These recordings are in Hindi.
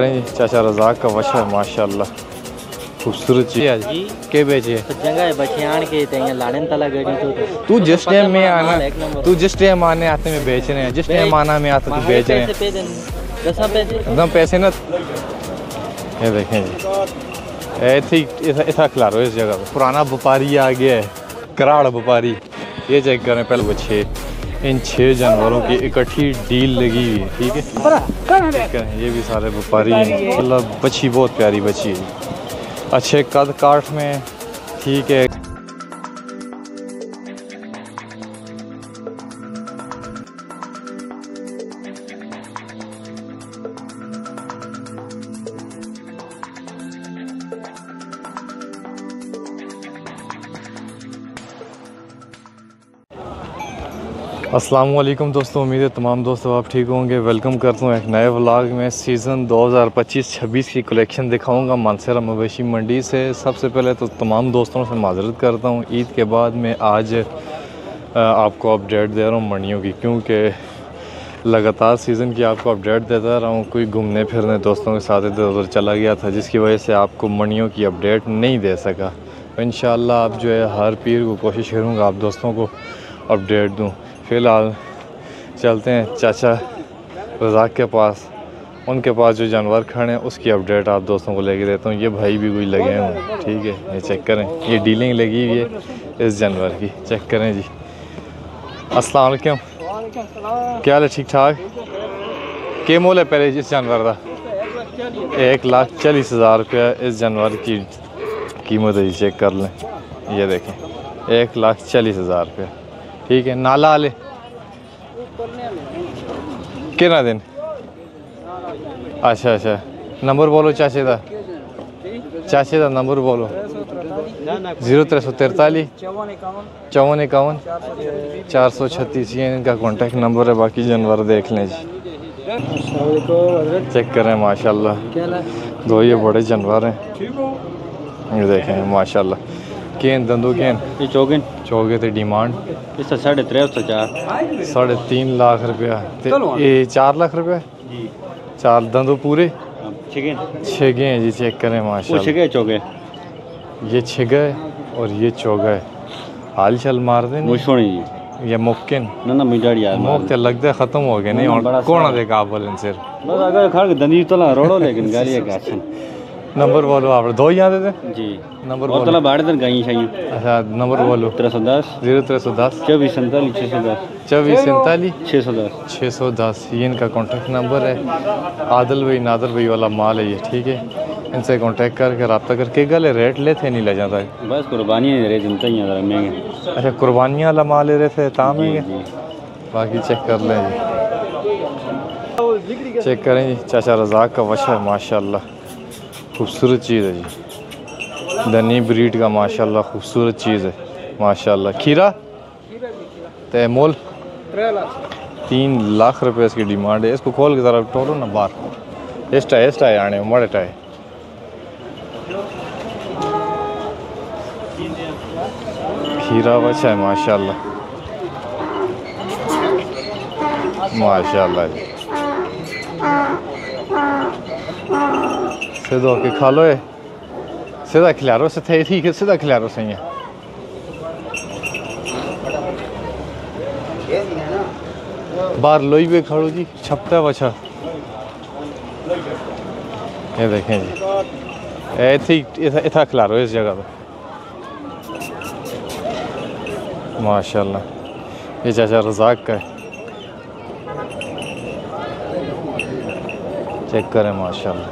चाचा रज़ाक का वश है माशाल्लाह खूबसूरत चीज आज के बेचे जगह बखियान के ते लाड़न तला गड़ी तो तू जिस टाइम में आना तू जिस टाइम आने आते में बेच रहे हैं जिस टाइम आना में आते तू बेच रहे हैं पैसे पैसे पैसे एकदम पैसे ना ये देखें जी ए ठीक ऐसा खिला रहे हो इस जगह पे पुराना व्यापारी आ गया है कराड़ व्यापारी ये चेक करें पहले बच्चे इन 6 जानवरों की इकट्ठी डील लगी हुई है ठीक है। ये भी सारे व्यापारी हैं मतलब बच्ची बहुत प्यारी बच्ची है अच्छे कद काठ में ठीक है। अस्सलामुअलैकुम दोस्तों, उम्मीद है तमाम दोस्तों आप ठीक होंगे। वेलकम करता हूँ एक नए व्लॉग में। सीज़न 2025-26 की कलेक्शन दिखाऊंगा मानसेरा मवेशी मंडी से। सबसे पहले तो तमाम दोस्तों से माजरत करता हूँ, ईद के बाद मैं आज आपको अपडेट दे रहा हूँ मंडियों की, क्योंकि लगातार सीज़न की आपको अपडेट देता रहा हूँ। कोई घूमने फिरने दोस्तों के साथ इधर उधर चला गया था, जिसकी वजह से आपको मंडियों की अपडेट नहीं दे सका। इंशाल्लाह आप जो है हर पीर को कोशिश करूँगा आप दोस्तों को अपडेट दूँ। फ़िलहाल चलते हैं चाचा रज़ाक के पास, उनके पास जो जानवर खड़े हैं उसकी अपडेट आप दोस्तों को लेके देता हूँ। ये भाई भी कोई लगे हैं ठीक है, ये चेक करें, ये डीलिंग लगी हुई है इस जानवर की, चेक करें जी। अस्सलाम वालेकुम, क्या हाल है? ठीक ठाक। क्या मोल है पहले इस जानवर का? 1,40,000 रुपया इस जानवर की कीमत है, चेक कर लें। ये देखें 1,40,000 रुपया ठीक है। नाला आले कि ना दिन अच्छा अच्छा नंबर बोलो चाचे का, चाचे का नंबर बोलो 0343 5451 436 ये इनका कॉन्टेक्ट नंबर है। बाकी जानवर देख लें जी, चेक करें माशाल्लाह। दो ये बड़े जानवर हैं, ये देखें माशाल्लाह। केन दंदू केन ये चौगे चौगे ते डिमांड इससे 3.5 से 4 3.5 लाख रुपया ते ये 4 लाख रुपया जी। 4 दंदू पूरे छगे हैं जी, चेक करें माशाल्लाह। छगे चौगे ये छगे और ये चौगे हाल चल मार दे मुशोनी जी। ये मुमकिन ना ना मिजाड़ यार मोक ते लगता है खत्म हो गए नहीं और कौन देगा आप बोलें सर बस अगर खड़ दंदी तो ना रोड़ो लेकिन गाली का एक्शन नंबर बोलो आप दो ही आते थे जी। नंबर बोलो तला बाढ़ दर गई चाहिए अच्छा नंबर बोलो 310 0 310 24 47 24 47 610 610 ये इनका कॉन्टेक्ट नंबर है। आदिल भाई नादर भाई वाला माल है ये ठीक है। इनसे कॉन्टेक्ट करके रब्ता करके गले रेट लेते नहीं ले जाता है बस कुर्बानियाँ रेट जनता ही महंगे अच्छा कुर्बानियाँ वाला माल ले रहे थे ताम महंगे। बाकी चेक कर लें, चेक करें जी चाचा रज़ाक का वशा माशाल्लाह खूबसूरत चीज़ है जी। धनी ब्रीड का माशाल्लाह खूबसूरत चीज़ है माशाल्लाह। खीरा तैमोल 3 लाख रुपए इसकी डिमांड है। इसको खोल के ज़रा टोलो ना बाहर एस्टा है आने मड़े टाए खीरा बच्चा है माशाल्लाह माशाल्लाह जी। सीधा होके खा लो ये सीधा खिला रो से थे ठीक है सीधा खिला रो सही है। बाहर लोई पे खड़ो जी छपता है बच्चा ये देखें जी ऐसा खिला रो इस जगह पे माशाल्लाह। ये चाचा रज़ाक का है चेक करें माशाल्लाह।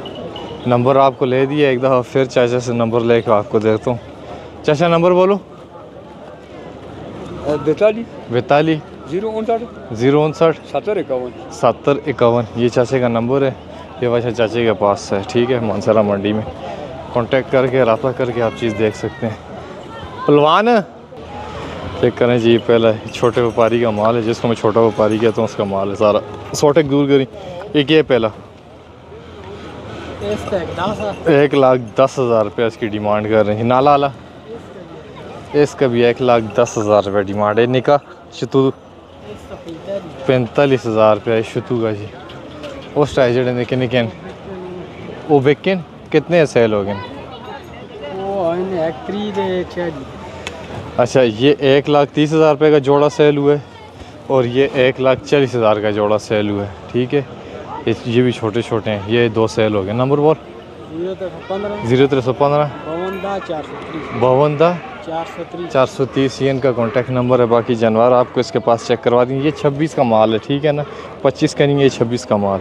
नंबर आपको ले दिया एक दफ़ा, फिर चाचा से नंबर लेके आपको देखता हूँ। चाचा नंबर बोलो 42 42 059 059 70 51 70 51 ये चाचे का नंबर है। ये वैसे चाचे के पास है ठीक है मानसेरा मंडी में। कांटेक्ट करके रब्ता करके आप चीज़ देख सकते हैं। पलवान चेक करें जी, पहला छोटे व्यापारी का माल है जिसको मैं छोटा व्यापारी कहता हूँ उसका माल है सारा। सोटे दूर करी एक ये पहला 1,10,000 रुपया इसकी डिमांड कर रहे हैं। नाला वाला इसका भी 1,10,000 रुपया डिमांड है। निका शतू 45,000 रुपया शतू का जी उस टाइम जड़े निके निके वो विकिन कितने सेल हो गए? अच्छा, ये 1,30,000 रुपये का जोड़ा सेल हुआ है और ये 1,40,000 का जोड़ा सेल हुआ है। ठीक है, ये भी छोटे छोटे हैं, ये दो सेल हो गए। नंबर बोल, 0315 52 430 ये इनका कॉन्टैक्ट नंबर है। बाकी जानवर आपको इसके पास चेक करवा देंगे। ये 26 का माल है, ठीक है ना, 25 का नहीं, ये 26 का माल।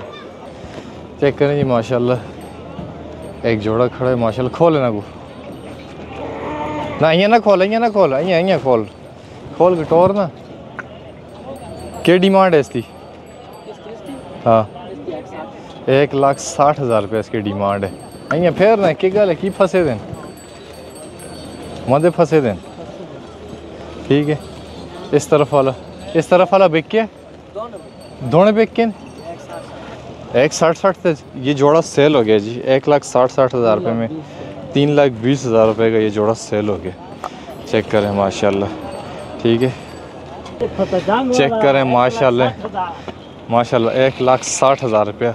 चेक करें जी, माशाल्लाह एक जोड़ा खड़ा है माशाल्लाह। खोल ना वो ना, ये ना खोल, ये ना खोल, ये खोल खोल के टोर ना। क्या डिमांड है इसकी? हाँ, 1,60,000 रुपये इसकी डिमांड है। अँ फिर ना कि गल है कि फंसे दिन मदे फंसे दिन। ठीक है, इस तरफ वाला, इस तरफ वाला बिके दोनों बिके 1,60,000 से ये जोड़ा सेल हो गया जी। 1,60,000 रुपये में 3,20,000 रुपये का ये जोड़ा सेल हो गया। चेक करें माशाल्लाह, ठीक है, चेक करें माशाल्लाह 1,60,000 रुपया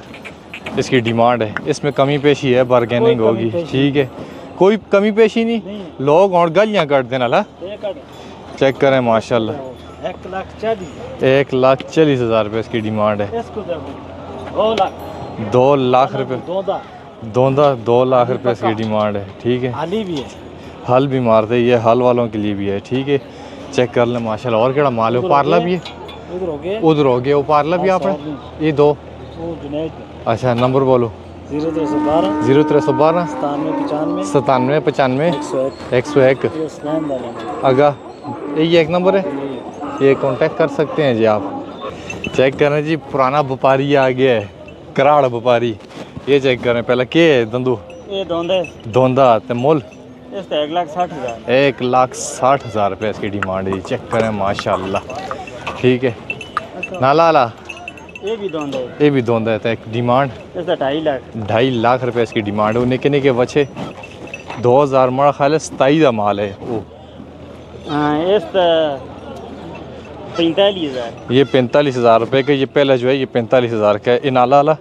इसकी डिमांड है। इसमें कमी पेशी है, बारगेनिंग होगी, ठीक है, कोई कमी पेशी नहीं, लोग और गलियाँ काट देना ला। चेक करें माशाल्लाह 1,40,000 रुपये इसकी डिमांड है। 2 लाख रुपये दोंदा 2 लाख रुपये इसकी डिमांड है। ठीक है, हल भी मारते, ये हल वालों के लिए भी है। ठीक है, चेक कर लें माशाल्लाह। और केड़ा माल है? पार्ला भी है, उधर हो गया वो पार्ला भी आपने ये दो। अच्छा, नंबर बोलो, 0312 9795 101 अगा यही एक नंबर है, ये कांटेक्ट कर सकते हैं जी आप। चेक करें जी, पुराना व्यापारी आ गया है, कराड़ व्यापारी। ये चेक करें पहले के दंदू धोंदा ते मोल 1,60,000 रुपये इसकी डिमांड है। चेक करें माशाल्लाह, ठीक है ना लाला, ये भी दोंदा है। एक डिमांड 2.5 लाख रुपये इसकी डिमांड है। निके निके बचे 2000 मड़ा ख्याल है 27 का माल है वो। ये 45,000 रुपये का, ये पहला जो है ये 45,000 का है। इन आला आला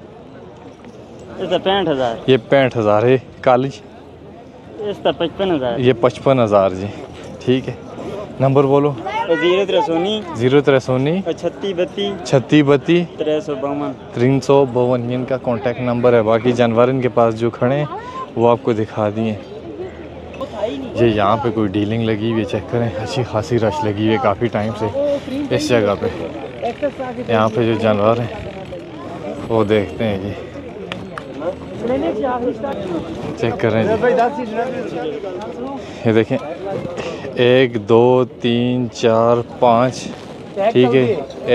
65,000, ये 65,000 है। कालिज 55,000, ये 55,000 जी। ठीक है, नंबर बोलो, 0319 3632 352 इनका कॉन्टेक्ट नंबर है। बाकी जानवर इनके पास जो खड़े हैं वो आपको दिखा दिए। ये यहाँ पे कोई डीलिंग लगी हुई है, चेक करें, अच्छी खासी रश लगी हुई है काफ़ी टाइम से इस जगह पे। यहाँ पे जो जानवर हैं वो देखते हैं जी। चेक करें ये देखें 1 2 3 4 5, ठीक है,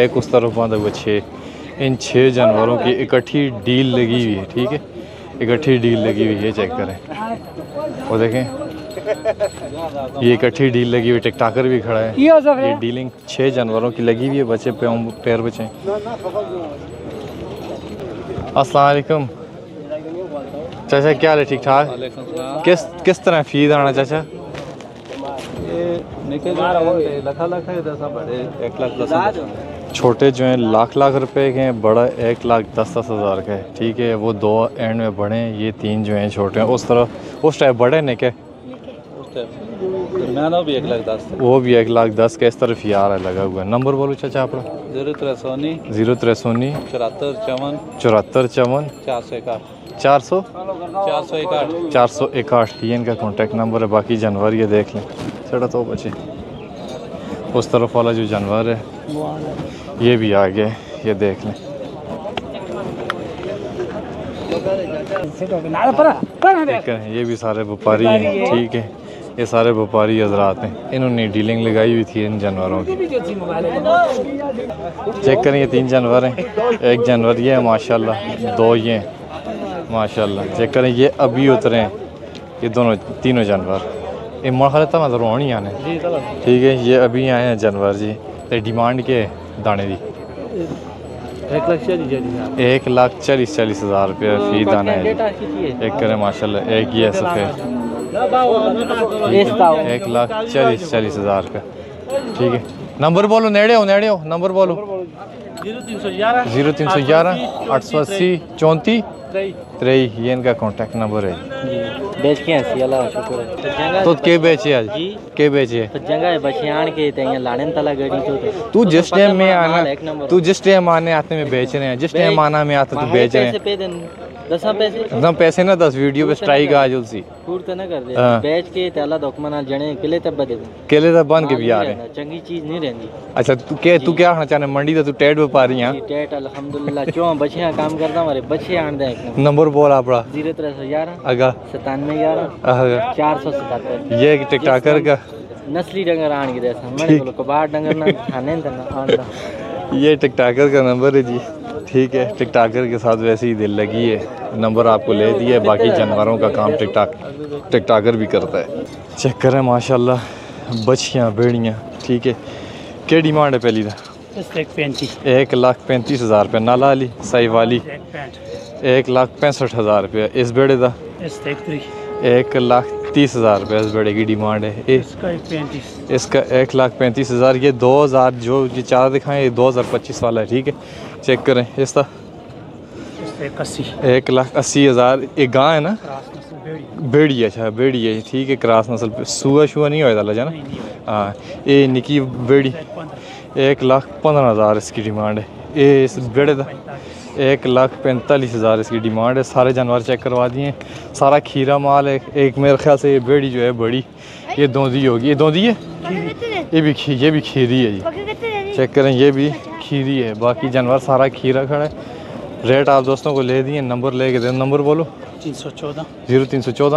एक उस तरफ बांधा हुआ 6। इन 6 जानवरों की इकट्ठी डील लगी हुई है, ठीक है, इकट्ठी डील लगी हुई है। चेक करें वो देखें, ये इकट्ठी डील लगी हुई। टिकटाकर भी खड़ा है। ये डीलिंग 6 जानवरों की लगी हुई है। बचे पैर बचे। अस्सलाम वालेकुम चाचा, क्या हाल है? ठीक ठाक। किस तरह फीस आना चाचा? छोटे जो हैं 1 लाख रुपए के हैं, बड़ा 1,10,000 का है। ठीक है, वो दो एंड में बड़े हैं, ये 3 जो हैं छोटे हैं। उस तरफ उस टाइप बड़े ने क्या भी 1,10,000, वो भी 1,10,000 का। इस तरफ यार लगा हुआ है। नंबर बोलो चाचा आपका। 0319 74 54 400 461 ये इनका कॉन्टेक्ट नंबर है। बाकी जानवर ये देख लें सड़ा तो बचे। उस तरफ वाला जो जानवर है ये भी आ गए, ये देख लें। ये भी सारे व्यापारी हैं, ठीक है, ये सारे व्यापारी हजरात हैं। इन्होंने डीलिंग लगाई हुई थी इन जानवरों की। चेक करें, ये 3 जानवर हैं। एक जानवर ये है माशाल्लाह, 2 ये हैं माशाल्लाह। चेक करें, ये अभी उतरे हैं, ये दोनों तीनों जानवर। ये मरखल तब नजर ही आने, ठीक है, ये अभी आए हैं जानवर जी। तो डिमांड के दाने दी 1,40,000 रुपया फी दाना है। चेक करें माशाल्लाह, एक ये सफ़ेद 1,40,000 रुपया। ठीक है, नंबर बोलो, नेड़े हो नंबर बोलो। 0311 880 34 त्रेई ये इनका कांटेक्ट नंबर है जी। बेच के हसी अल्लाह शुक्र है। तो के बेचे आज जी के बेचे तो जंगा बछियान के तैया लाड़न तला गड़ी तो तू जिस टाइम में आना तू जिस टाइम आने आते में बेच रहे हैं जिस टाइम आना में आते तू बेच रहे हैं 10 पैसे ना 10 वीडियो पे स्ट्राइक आज उसी पूर तो ना कर दे बेच के ताला डॉक्यूमेंट जने केले तब बदे केले तब बन के भी आ रहे चंगी चीज नहीं रहंदी। अच्छा तू क्या होना चाहने मंडी तो तू टेट व्यापारी हां टेट अल्हम्दुलिल्लाह चो बछिया काम करदा मारे बछे आन दे नंबर बोल आपड़ा 03111 आगा 9711 477 ये टिकटॉकर का नस्ली डंगर आन के देसा मने बोलो कबाड़ डंगर ना खाने ना आंदा ये टिकटॉकर का नंबर है जी। ठीक है टिकटॉकर के साथ वैसे ही दिल लगी है नंबर आपको ले दिया है। बाकी जानवरों का काम टिकटॉकर भी करता है। चेक करें माशाल्लाह बछियाँ भेड़ियाँ। ठीक है क्या डिमांड है पहली था 1,35,000 रुपया नाला वाली सही वाली 1,65,000 रुपया इस बेड़े का 1,30,000 रुपया इस बेड़े की डिमांड है। इसका 1,35,000 ये 2000 जो ये चार दिखाएँ ये 2025 वाला है। ठीक है चेक करें इसका 1,80,000 एक गाँव है ना भेड़िया। अच्छा भेड़िया ठीक है क्रास नस्ल पे सूआ शूआ नहीं होता लगा ना हाँ ये निकी बेड़ी 1,15,000 इसकी डिमांड है। ये इस बेड़े का 1,45,000 इसकी डिमांड है। सारे जानवर चेक करवा दिए सारा खीरा माल है। एक मेरे ख्याल से ये बेड़ी जो है बड़ी ये दोंदी होगी ये दोंदी है ये भी खीरी है जी। चेक करें ये भी खीरी है। बाकी जानवर सारा खीरा खड़ा है। रेट आप दोस्तों को ले दिए नंबर ले के दे नंबर बोलो 0314 5159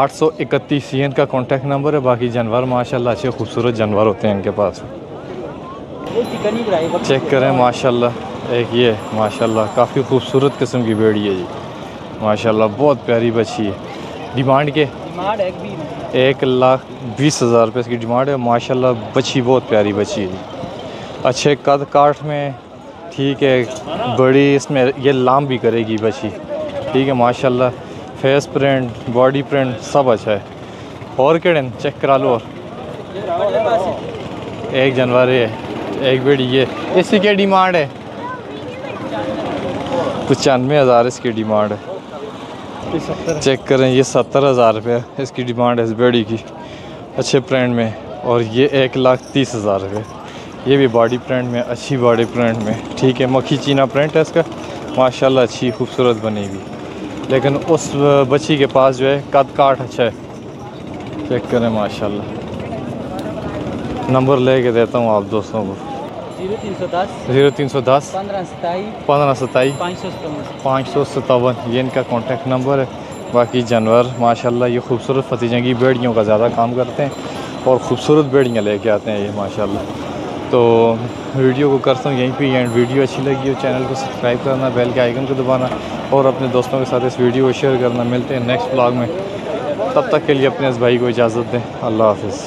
831 ये इनका कॉन्टैक्ट नंबर है। बाकी जानवर माशाल्लाह अच्छे खूबसूरत जानवर होते हैं इनके पास। चेक करें माशाल्लाह एक ये माशाल्लाह काफ़ी खूबसूरत किस्म की भेड़ी है जी माशाल्लाह बहुत प्यारी बच्ची है। डिमांड के 1,20,000 रुपये इसकी डिमांड है। माशाल्लाह बच्ची बहुत प्यारी बच्ची है जी अच्छे कद काठ में। ठीक है बड़ी इसमें ये लाम भी करेगी बच्ची। ठीक है माशाल्लाह फेस प्रिंट बॉडी प्रिंट सब अच्छा है। और किड़न चेक करा लो और एक जानवर है एक बेड़ी ये इसकी क्या डिमांड है 95,000 इसकी डिमांड है। चेक करें ये 70,000 रुपये इसकी डिमांड है इस बेड़ी की अच्छे प्रिंट में। और ये 1,30,000 रुपये ये भी बॉडी प्रिंट में अच्छी बॉडी प्रिंट में। ठीक है मक्खी चीना प्रिंट है इसका माशाल्लाह अच्छी खूबसूरत बनेगी लेकिन उस बच्ची के पास जो है कद काठ अच्छा है। चेक करें माशाल्लाह नंबर ले के देता हूँ आप दोस्तों को 0310 1527 557 ये इनका कॉन्टैक्ट नंबर है। बाकी जानवर माशाल्लाह ये खूबसूरत फतीजंगी बेड़ियों का ज़्यादा काम करते हैं और ख़ूबसूरत बेड़ियाँ लेके आते हैं ये माशाल्लाह। तो वीडियो को करता हूँ यहीं पे एंड। वीडियो अच्छी लगी हो चैनल को सब्सक्राइब करना बेल के आइकन को दबाना और अपने दोस्तों के साथ इस वीडियो को शेयर करना। मिलते हैं नेक्स्ट ब्लॉग में तब तक के लिए अपने इस भाई को इजाज़त दें। अल्लाह हाफिज़।